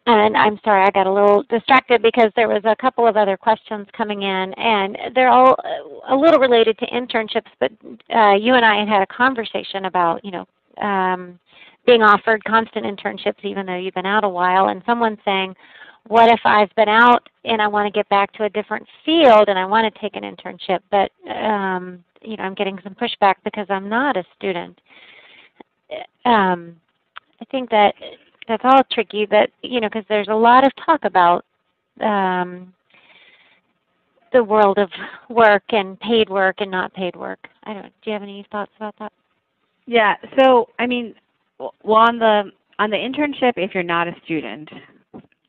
and I'm sorry, I got a little distracted because there was a couple of other questions coming in, and they're all a little related to internships, but uh, you and I had had a conversation about, you know, um, being offered constant internships even though you've been out a while, and someone saying, what if I've been out and I want to get back to a different field and I want to take an internship, but um, you know, I'm getting some pushback because I'm not a student. Um, I think that that's all tricky, but you know, because there's a lot of talk about um, the world of work and paid work and not paid work. I don't. Do you have any thoughts about that? Yeah. So I mean, well, on the on the internship, if you're not a student.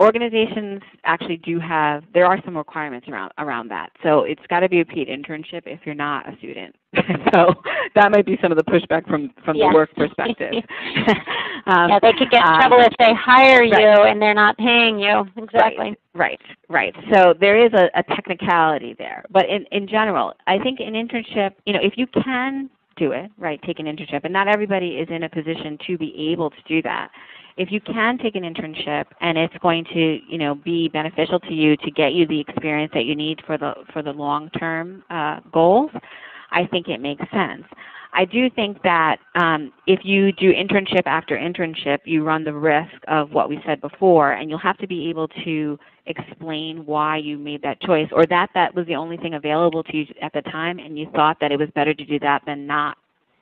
Organizations actually do have, there are some requirements around around that. So it's got to be a paid internship if you're not a student. So that might be some of the pushback from, from yeah. the work perspective. um, yeah, they could get in um, trouble if they hire you right. and they're not paying you. Exactly. Right, right. right. So there is a, a technicality there. But in, in general, I think an internship, you know, if you can do it, right, take an internship, and not everybody is in a position to be able to do that. If you can take an internship and it's going to, you know, be beneficial to you to get you the experience that you need for the for the long-term uh, goals, I think it makes sense. I do think that um, if you do internship after internship, you run the risk of what we said before, and you'll have to be able to explain why you made that choice, or that that was the only thing available to you at the time, and you thought that it was better to do that than not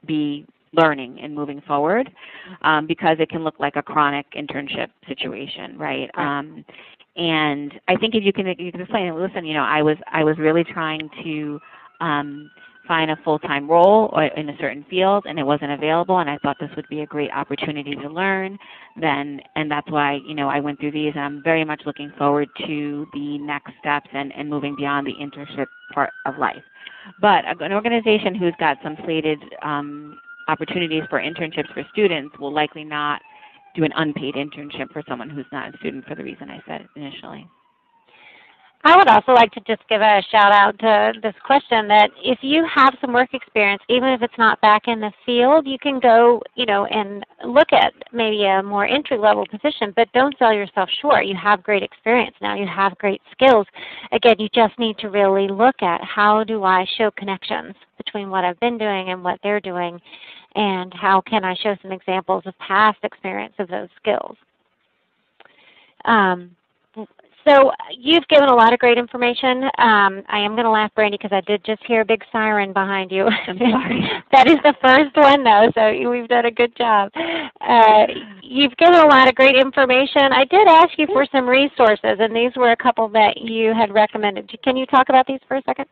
be learning and moving forward, um, because it can look like a chronic internship situation, right? Um, and I think if you can, you can explain, listen, you know, I was I was really trying to um, find a full-time role or in a certain field, and it wasn't available, and I thought this would be a great opportunity to learn. Then, and that's why, you know, I went through these, and I'm very much looking forward to the next steps and, and moving beyond the internship part of life. But an organization who's got some slated um, opportunities for internships for students will likely not do an unpaid internship for someone who's not a student for the reason I said initially. I would also like to just give a shout out to this question that if you have some work experience, even if it's not back in the field, you can go, you know, and look at maybe a more entry-level position, but don't sell yourself short. You have great experience now. You have great skills. Again, you just need to really look at how do I show connections between what I've been doing and what they're doing, and how can I show some examples of past experience of those skills. Um, So you've given a lot of great information. Um, I am going to laugh, Brandi, because I did just hear a big siren behind you. I'm sorry. That is the first one, though, so we've done a good job. Uh, you've given a lot of great information. I did ask you for some resources, and these were a couple that you had recommended. Can you talk about these for a second?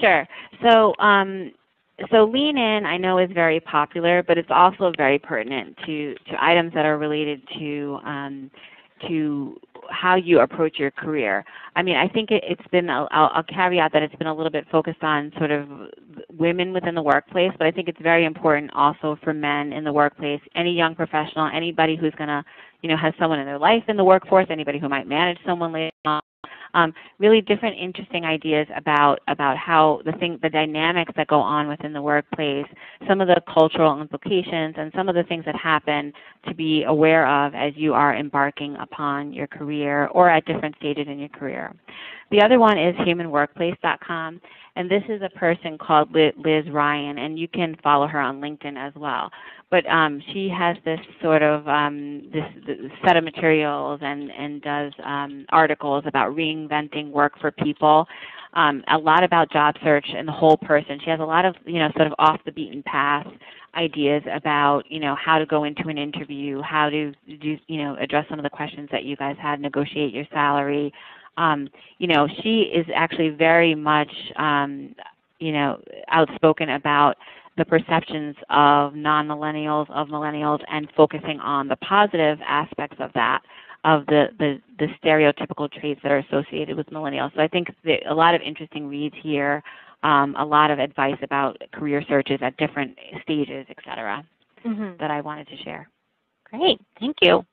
Sure. So um, so Lean In, I know, is very popular, but it's also very pertinent to, to items that are related to um, to how you approach your career. I mean, I think it, it's been, I'll, I'll caveat that it's been a little bit focused on sort of women within the workplace, but I think it's very important also for men in the workplace, any young professional, anybody who's going to, you know, has someone in their life in the workforce, anybody who might manage someone later on. Um, really different, interesting ideas about about how the thing, the dynamics that go on within the workplace, some of the cultural implications, and some of the things that happen to be aware of as you are embarking upon your career or at different stages in your career. The other one is human workplace dot com, And this is a person called Liz Ryan, and you can follow her on LinkedIn as well. But um, she has this sort of um, this, this set of materials and, and does um, articles about reinventing work for people, um, a lot about job search and the whole person. She has a lot of, you know, sort of off the beaten path ideas about, you know, how to go into an interview, how to, do, you know, address some of the questions that you guys had, negotiate your salary. Um, you know, she is actually very much, um, you know, outspoken about the perceptions of non-millennials, of millennials, and focusing on the positive aspects of that, of the, the, the stereotypical traits that are associated with millennials. So I think that a lot of interesting reads here, um, a lot of advice about career searches at different stages, et cetera, mm-hmm. that I wanted to share. Great. Thank you.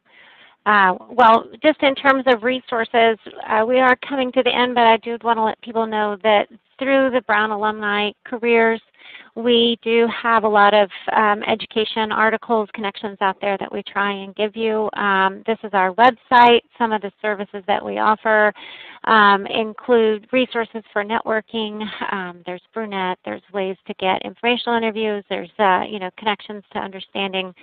Uh, well, just in terms of resources, uh, we are coming to the end, but I do want to let people know that through the Brown Alumni Careers, we do have a lot of um, education articles, connections out there that we try and give you. Um, this is our website. Some of the services that we offer um, include resources for networking. Um, there's Brunet. There's ways to get informational interviews. There's uh, you know, connections to understanding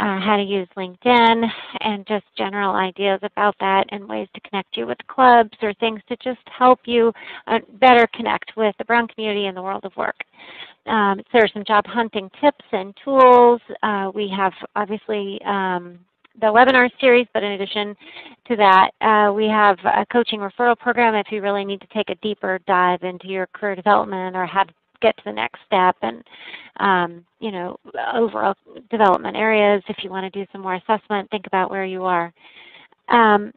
uh, how to use LinkedIn and just general ideas about that and ways to connect you with clubs or things to just help you uh, better connect with the Brown community and the world of work. Um, so there's some job hunting tips and tools. Uh, we have, obviously, um, the webinar series, but in addition to that, uh, we have a coaching referral program if you really need to take a deeper dive into your career development or how to get to the next step and, um, you know, overall development areas. If you want to do some more assessment, think about where you are. Um,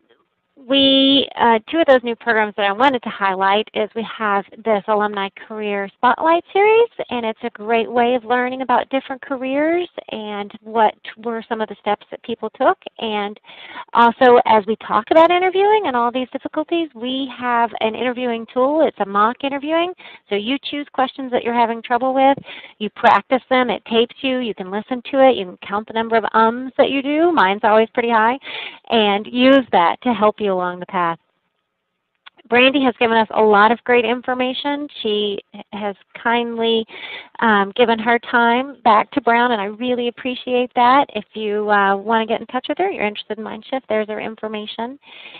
We, uh, two of those new programs that I wanted to highlight is we have this Alumni Career Spotlight Series, and it's a great way of learning about different careers and what were some of the steps that people took. And also, as we talk about interviewing and all these difficulties, we have an interviewing tool. It's a mock interviewing. So you choose questions that you're having trouble with. You practice them. It tapes you. You can listen to it. You can count the number of ums that you do. Mine's always pretty high. And use that to help you along the path. Brandi has given us a lot of great information. She has kindly um, given her time back to Brown, and I really appreciate that. If you uh, want to get in touch with her, you're interested in MindShift, there's her information.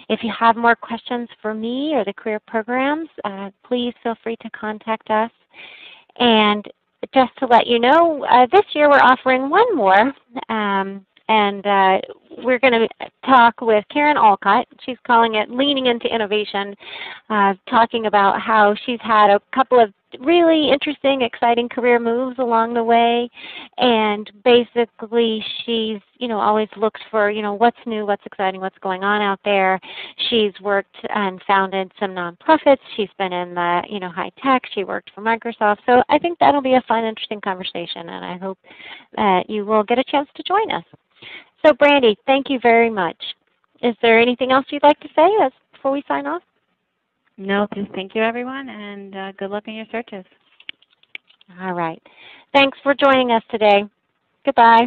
If you have more questions for me or the career programs, uh, please feel free to contact us. And just to let you know, uh, this year we're offering one more. Um, And uh, we're going to talk with Karen Olcott. She's calling it Leaning into Innovation, uh, talking about how she's had a couple of really interesting, exciting career moves along the way. And basically she's, you know, always looked for, you know, what's new, what's exciting, what's going on out there. She's worked and founded some nonprofits. She's been in the, you know, high tech. She worked for Microsoft. So I think that'll be a fun, interesting conversation, and I hope that you will get a chance to join us. So, Brandi, thank you very much. Is there anything else you'd like to say as, before we sign off? No, just thank you, everyone, and uh, good luck in your searches. All right. Thanks for joining us today. Goodbye.